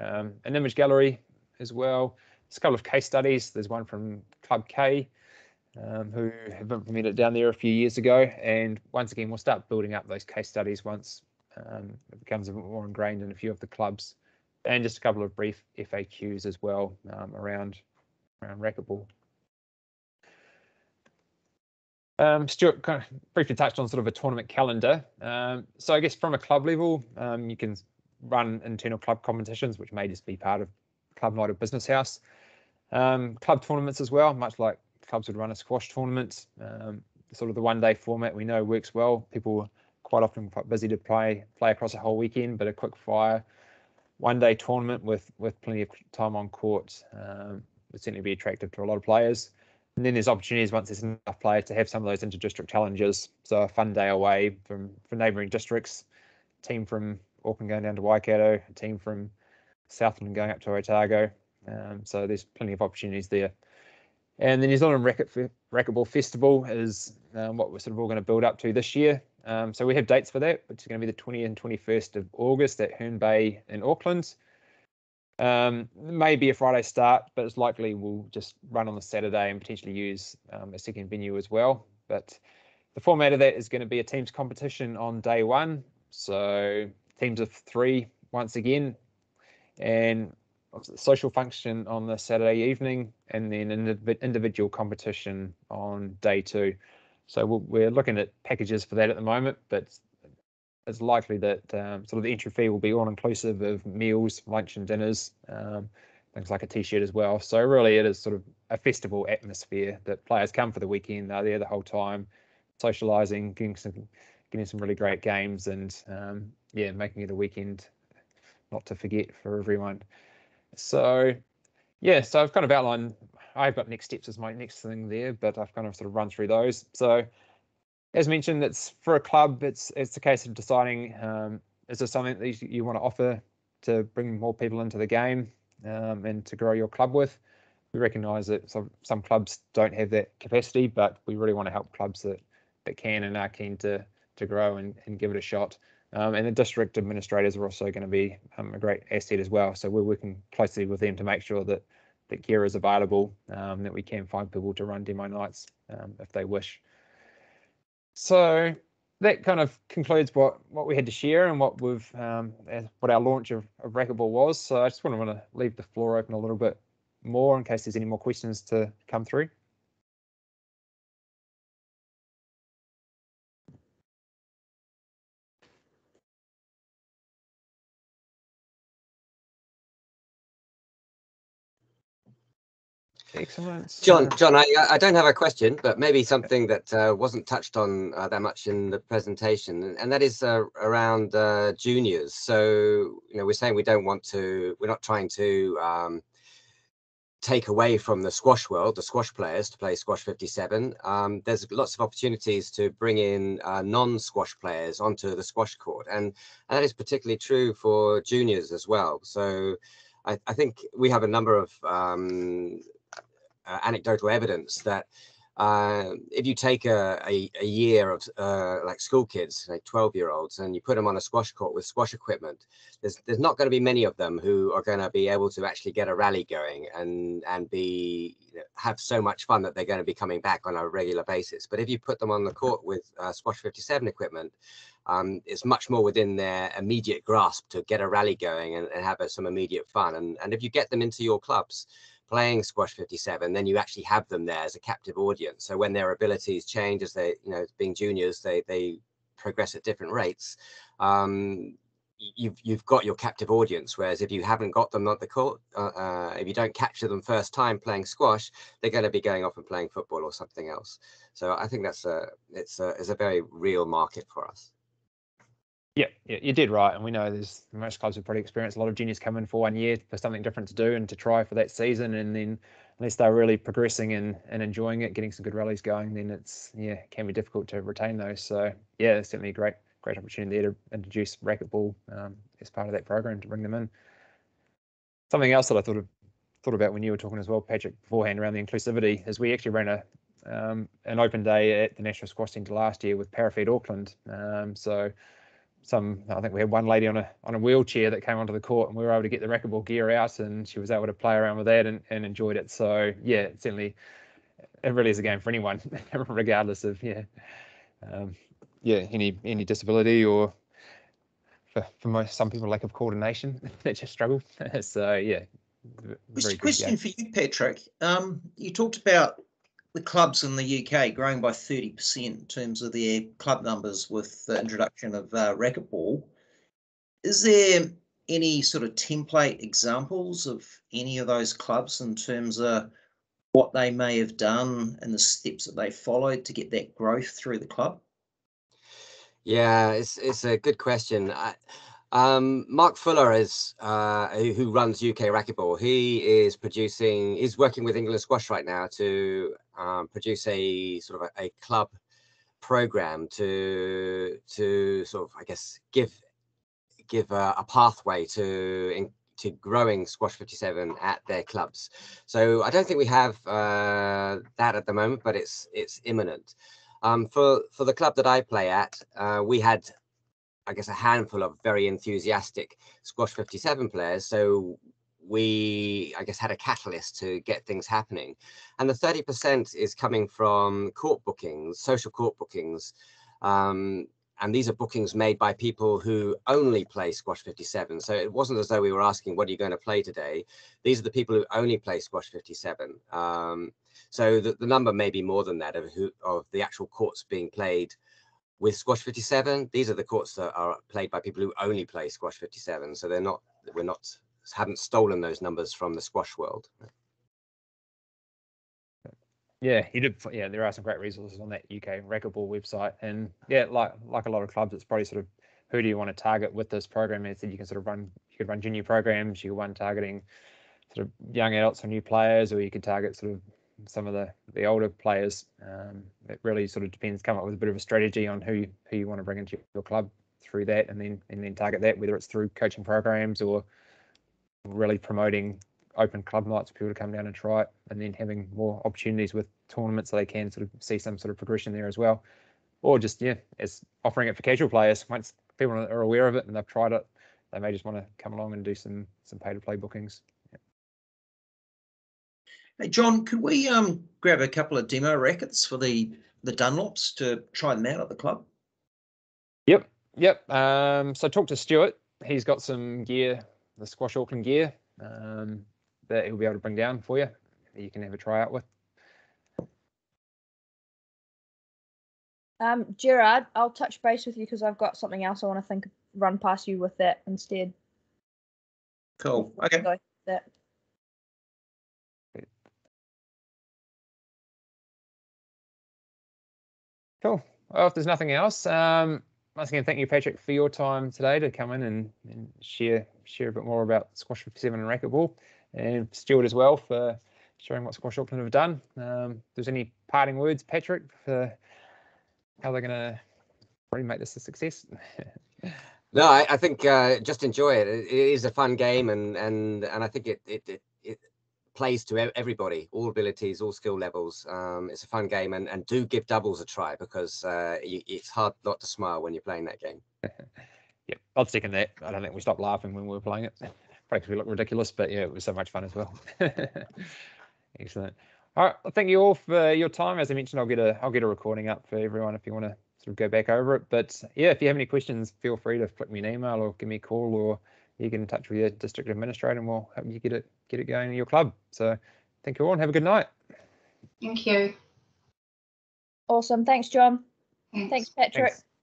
Um, an image gallery as well. There's a couple of case studies. There's one from Club K, um, who have implemented it down there a few years ago. And once again, we'll start building up those case studies once um, it becomes a bit more ingrained in a few of the clubs. And just a couple of brief F A Qs as well um, around, around racquetball. Um, Stuart kind of briefly touched on sort of a tournament calendar. Um, so I guess from a club level, um, you can run internal club competitions, which may just be part of club night or business house. Um, club tournaments as well, much like clubs would run a squash tournament. Um, sort of the one-day format we know works well. People quite often quite busy to play play across a whole weekend, but a quick fire one-day tournament with with plenty of time on court um, would certainly be attractive to a lot of players. And then there's opportunities once there's enough players to have some of those inter-district challenges. So a fun day away from, from neighbouring districts, a team from Auckland going down to Waikato, a team from Southland going up to Otago. Um, so there's plenty of opportunities there. And the New Zealand Racket, Racquetball Festival is um, what we're sort of all going to build up to this year. Um, so we have dates for that, which is going to be the twentieth and twenty-first of August at Herne Bay in Auckland. Um, maybe a Friday start, but it's likely we'll just run on the Saturday and potentially use um, a second venue as well. But the format of that is going to be a teams competition on day one. So teams of three once again, and social function on the Saturday evening, and then an individual competition on day two. So we'll, we're looking at packages for that at the moment, but it's likely that um, sort of the entry fee will be all inclusive of meals, lunch and dinners, um, things like a t-shirt as well. So really it is sort of a festival atmosphere that players come for the weekend, they're there the whole time, socialising, getting some, getting some really great games, and um, yeah, making it a weekend not to forget for everyone. So yeah, so I've kind of outlined, I've got next steps as my next thing there, but I've kind of sort of run through those. So as mentioned, it's for a club, it's it's the case of deciding, um, is there something that you, you want to offer to bring more people into the game um, and to grow your club with? We recognise that some, some clubs don't have that capacity, but we really want to help clubs that, that can and are keen to, to grow and, and give it a shot. Um, and the district administrators are also going to be um, a great asset as well. So we're working closely with them to make sure that the gear is available, um, that we can find people to run demo nights um, if they wish. So that kind of concludes what what we had to share and what we've um, what our launch of, of Racquetball was. So I just want to want to leave the floor open a little bit more in case there's any more questions to come through. Excellent. John, John, I, I don't have a question, but maybe something that uh, wasn't touched on uh, that much in the presentation, and that is uh, around uh, juniors. So, you know, we're saying we don't want to, we're not trying to um, take away from the squash world, the squash players to play Squash fifty-seven. Um, there's lots of opportunities to bring in uh, non-squash players onto the squash court, and, and that is particularly true for juniors as well. So I, I think we have a number of um, Uh, anecdotal evidence that uh, if you take a, a, a year of uh, like school kids, like twelve year olds, and you put them on a squash court with squash equipment, there's, there's not going to be many of them who are going to be able to actually get a rally going and, and be, you know, have so much fun that they're going to be coming back on a regular basis. But if you put them on the court with uh, Squash fifty-seven equipment, um, it's much more within their immediate grasp to get a rally going and, and have uh, some immediate fun. And, and if you get them into your clubs, playing Squash fifty-seven, then you actually have them there as a captive audience. So when their abilities change, as they, you know, being juniors, they they progress at different rates. Um, you've you've got your captive audience. Whereas if you haven't got them on the court, uh, uh, if you don't capture them first time playing squash, they're going to be going off and playing football or something else. So I think that's a it's a it's a very real market for us. Yeah, yeah, you did right, and we know there's most clubs have probably experienced a lot of juniors come in for one year for something different to do and to try for that season, and then unless they're really progressing and, and enjoying it, getting some good rallies going, then it's yeah can be difficult to retain those. So yeah, it's certainly a great great opportunity there to introduce racquetball um, as part of that program, to bring them in. Something else that I thought of, thought about when you were talking as well, Patrick, beforehand around the inclusivity, is we actually ran a um, an open day at the National Squash Centre last year with Parafed Auckland. Um, so some, I think we had one lady on a on a wheelchair that came onto the court, and we were able to get the racquetball gear out, and she was able to play around with that and, and enjoyed it. So yeah, it certainly, it really is a game for anyone, regardless of yeah, um, yeah, any any disability or. For, for most, some people, lack of coordination, they just struggle. So yeah. Just a question for you, Patrick. Um, you talked about the clubs in the U K growing by thirty percent in terms of their club numbers with the introduction of uh, racquetball. Is there any sort of template examples of any of those clubs in terms of what they may have done and the steps that they followed to get that growth through the club? Yeah, it's it's a good question. I, um, Mark Fuller is uh, who runs U K Racquetball. He is producing, is working with England Squash right now to um, produce a sort of a, a club program to to sort of I guess give give a, a pathway to in, to growing Squash fifty-seven at their clubs. So I don't think we have uh, that at the moment, but it's it's imminent. Um, for, for the club that I play at, uh, we had, I guess, a handful of very enthusiastic Squash fifty-seven players. So we, I guess, had a catalyst to get things happening. And the thirty percent is coming from court bookings, social court bookings. Um, and these are bookings made by people who only play Squash fifty-seven. So it wasn't as though we were asking, what are you going to play today? These are the people who only play Squash fifty-seven. Um, So the, the number may be more than that of, who, of the actual courts being played with Squash fifty-seven. These are the courts that are played by people who only play Squash fifty-seven. So they're not, we're not, haven't stolen those numbers from the squash world. Yeah, you did. Yeah, there are some great resources on that U K Racquetball website, and yeah, like like a lot of clubs, it's probably sort of who do you want to target with this program? It's that you can sort of run, you could run junior programs, you could run targeting sort of young adults or new players, or you could target sort of some of the the older players. Um it really sort of depends. Come up with a bit of a strategy on who who you want to bring into your club through that, and then and then target that, whether it's through coaching programs or really promoting open club nights for people to come down and try it, and then having more opportunities with tournaments so they can sort of see some sort of progression there as well. Or just yeah as offering it for casual players. Once people are aware of it and they've tried it, they may just want to come along and do some some pay-to-play bookings. Hey John, could we um, grab a couple of demo rackets for the the Dunlops to try them out at the club? Yep, yep. Um, so talk to Stuart. He's got some gear, the Squash Auckland gear, um, that he'll be able to bring down for you, that you can have a try out with. Um, Gerard, I'll touch base with you because I've got something else I want to think run past you with that instead. Cool. Okay. Go with that. Cool. Well, if there's nothing else, um, once again, thank you, Patrick, for your time today to come in and, and share share a bit more about Squash fifty-seven and racquetball, and Stuart as well for showing what Squash Auckland have done. Um, if there's any parting words, Patrick, for how they're going to really make this a success? No, I, I think uh, just enjoy it. It is a fun game, and and and I think it it it. it plays to everybody, all abilities, all skill levels. Um, it's a fun game, and, and do give doubles a try, because uh, you, it's hard not to smile when you're playing that game. Yeah, I'll second that. I don't think we stopped laughing when we were playing it. Probably because we looked ridiculous, but yeah, it was so much fun as well. Excellent. All right, well, thank you all for your time. As I mentioned, I'll get a I'll get a recording up for everyone if you want to sort of go back over it. But yeah, if you have any questions, feel free to flick me an email or give me a call, or you get in touch with your district administrator, and we'll help you get it get it going in your club. So thank you all, and have a good night. Thank you. Awesome. Thanks, John. Thanks, Thanks Patrick. Thanks.